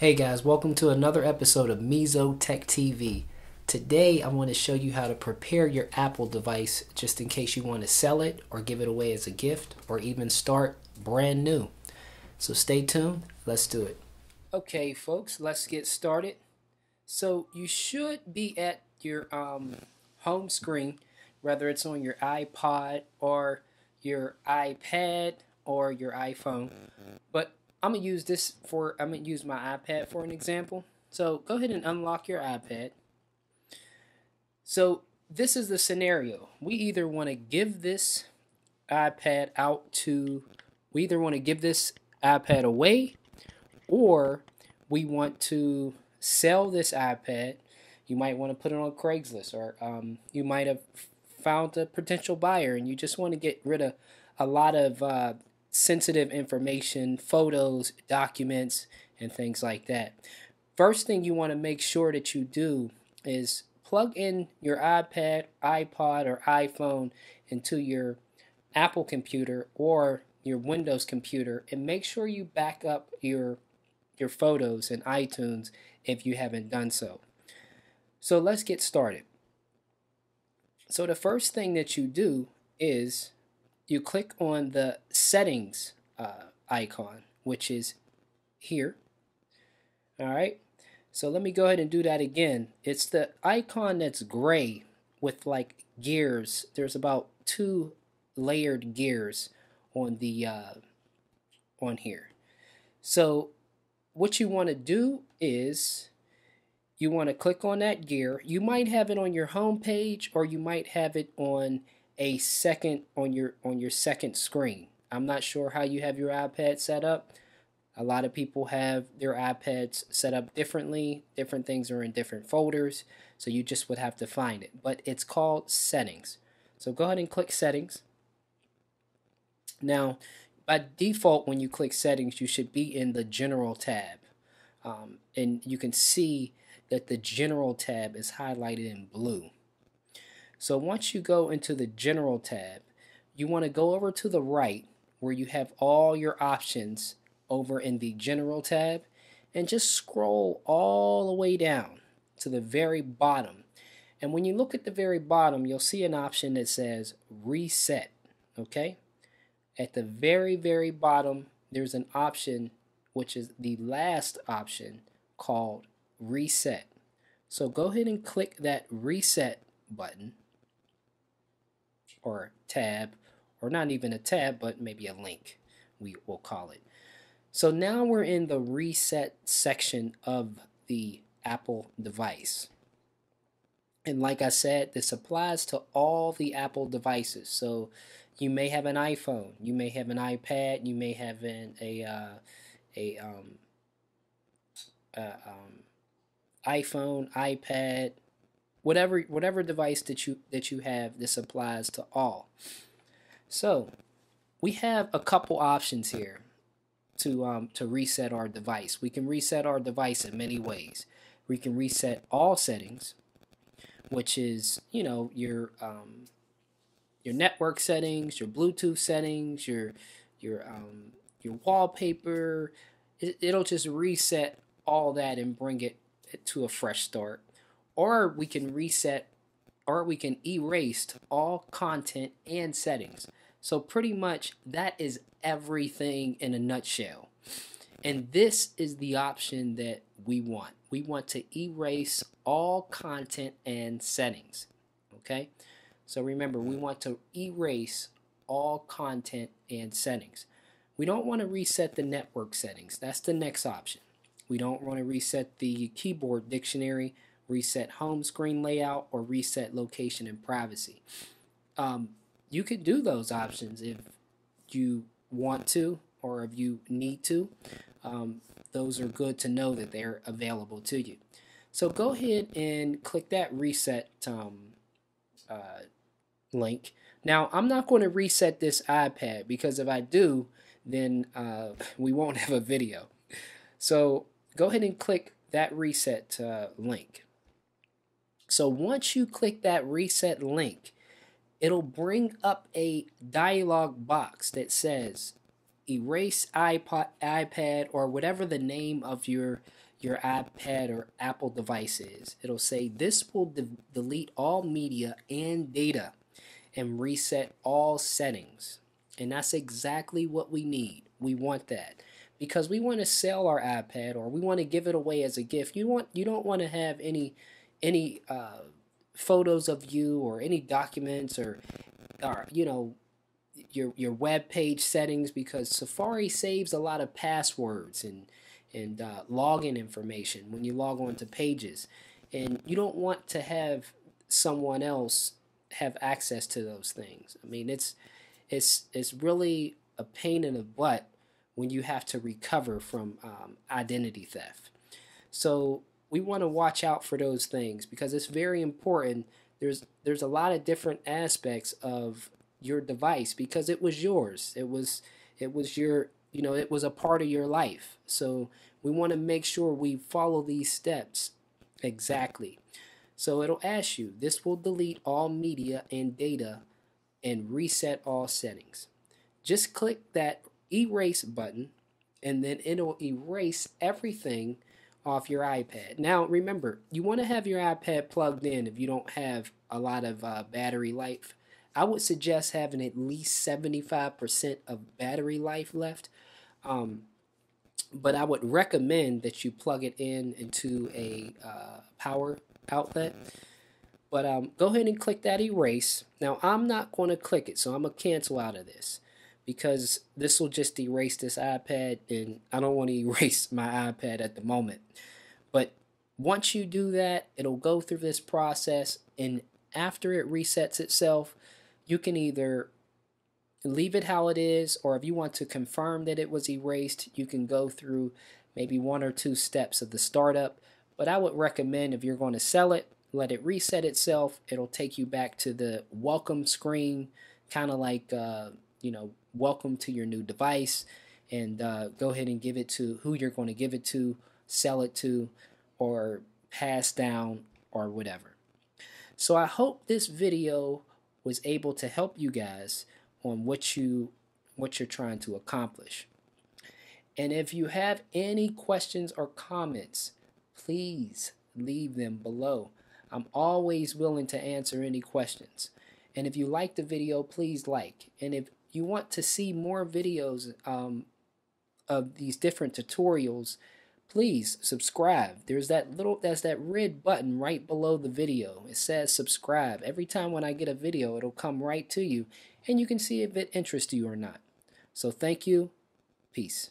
Hey guys, welcome to another episode of Mizo Tech TV. Today I want to show you how to prepare your Apple device just in case you want to sell it or give it away as a gift or even start brand new. So stay tuned, let's do it. Okay folks, let's get started. So you should be at your home screen, whether it's on your iPod or your iPad or your iPhone. But I'm gonna use my iPad for an example. So go ahead and unlock your iPad. So this is the scenario. We either want to give this iPad away, or we want to sell this iPad. You might want to put it on Craigslist, or you might have found a potential buyer and you just want to get rid of a lot of sensitive information, photos, documents, and things like that. First thing you want to make sure that you do is plug in your iPad, iPod, or iPhone into your Apple computer or your Windows computer, and make sure you back up your photos in iTunes if you haven't done so. So let's get started. So the first thing that you do is you click on the settings icon, which is here. Alright, so let me go ahead and do that again. It's the icon that's gray with like gears. There's about two layered gears on the on here. So what you want to do is you want to click on that gear. You might have it on your home page, or you might have it on your second screen. I'm not sure how you have your iPad set up. A lot of people have their iPads set up differently. Different things are in different folders, so you just would have to find it. But it's called settings. So go ahead and click settings. Now, by default, when you click settings, you should be in the general tab. And you can see that the general tab is highlighted in blue. So once you go into the general tab, you want to go over to the right where you have all your options over in the general tab, and just scroll all the way down to the very bottom. And when you look at the very bottom, you'll see an option that says reset. Okay? At the very, very bottom, there's an option, which is the last option, called reset. So go ahead and click that reset button, or tab, or not even a tab, but maybe a link, we will call it. So now we're in the reset section of the Apple device. And like I said, this applies to all the Apple devices. So you may have an iPhone, you may have an iPad, you may have an iPhone, iPad, whatever device that you have, this applies to all. So we have a couple options here to reset our device. We can reset our device in many ways. We can reset all settings, which is, you know, your network settings, your Bluetooth settings, your wallpaper. It'll just reset all that and bring it to a fresh start. Or we can erase all content and settings. So pretty much that is everything in a nutshell. And this is the option that we want. We want to erase all content and settings. Okay? So remember, we want to erase all content and settings. We don't want to reset the network settings. That's the next option. We don't want to reset the keyboard dictionary, reset home screen layout, or reset location and privacy. You could do those options if you want to, or if you need to. Those are good to know that they're available to you. So go ahead and click that reset link. Now, I'm not going to reset this iPad, because if I do, then we won't have a video. So go ahead and click that reset link. So once you click that reset link, it'll bring up a dialog box that says erase iPad, or whatever the name of your your iPad or Apple devices. It'll say this will delete all media and data and reset all settings. And that's exactly what we need. We want that because we want to sell our iPad or we want to give it away as a gift. You don't want to have any photos of you or any documents or you know, your web page settings, because Safari saves a lot of passwords and login information when you log on to pages, and you don't want to have someone else have access to those things. I mean, it's really a pain in the butt when you have to recover from identity theft. So we want to watch out for those things because it's very important. There's a lot of different aspects of your device because it was yours. It was your, you know, it was a part of your life. So we want to make sure we follow these steps exactly. So it'll ask you, this will delete all media and data and reset all settings. Just click that erase button and then it'll erase everything off your iPad. Now remember, you want to have your iPad plugged in if you don't have a lot of battery life. I would suggest having at least 75% of battery life left, but I would recommend that you plug it in into a power outlet. But go ahead and click that erase. Now I'm not going to click it, so I'm going to cancel out of this because this will just erase this iPad, and I don't want to erase my iPad at the moment. But once you do that, it'll go through this process, and after it resets itself, you can either leave it how it is, or if you want to confirm that it was erased, you can go through maybe one or two steps of the startup. But I would recommend if you're going to sell it, let it reset itself. It'll take you back to the welcome screen, kind of like, you know, welcome to your new device, and go ahead and give it to who you're going to give it to, sell it to, or pass down, or whatever. So I hope this video was able to help you guys on what you're trying to accomplish. And if you have any questions or comments, please leave them below. I'm always willing to answer any questions. And if you like the video, please like. And if you want to see more videos of these different tutorials, please subscribe. There's that red button right below the video. It says subscribe. Every time when I get a video, it'll come right to you, and you can see if it interests you or not. So thank you. Peace.